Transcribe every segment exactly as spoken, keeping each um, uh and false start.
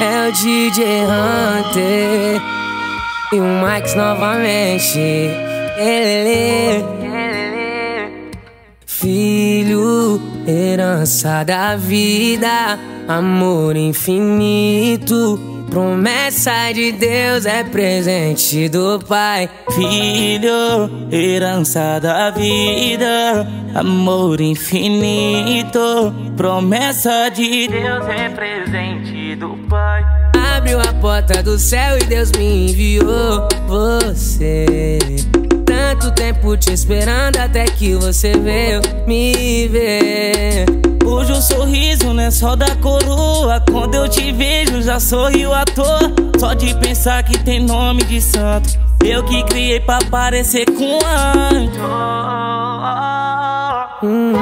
É o D J Hunter e o Max novamente. Ele, filho, herança da vida, amor infinito, promessa de Deus, é presente do Pai. Filho, herança da vida, amor infinito, promessa de Deus, é presente do Pai. Abriu a porta do céu e Deus me enviou você. Tanto tempo te esperando até que você veio me ver. Hoje o sorriso não é só da coroa, quando eu te vejo já sorrio à toa. Só de pensar que tem nome de santo, eu que criei pra parecer com um anjo. hum.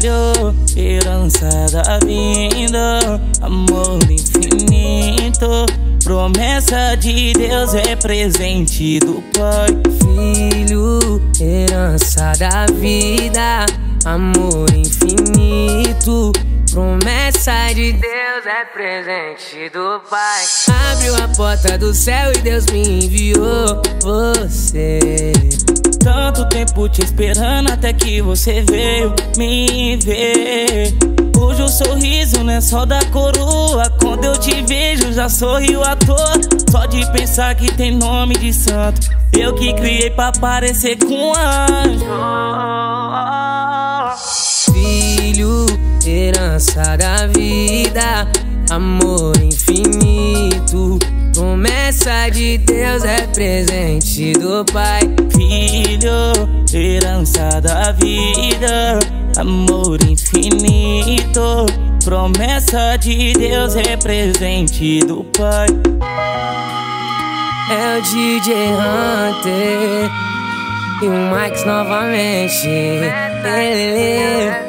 Filho, herança da vida, amor infinito, promessa de Deus, é presente do Pai. Filho, herança da vida, amor infinito, promessa de Deus, é presente do Pai. Abriu a porta do céu e Deus me enviou você. Tanto tempo te esperando até que você veio me ver. Hoje o sorriso não é só da coroa, quando eu te vejo já sorrio à toa. Só de pensar que tem nome de santo, eu que criei pra parecer com um anjo. Filho, herança da vida, amor infinito, promessa de Deus, é presente do Pai. Filho, herança da vida, amor infinito, promessa de Deus, é presente do Pai. É o D J Hunter e o Max novamente. Ele,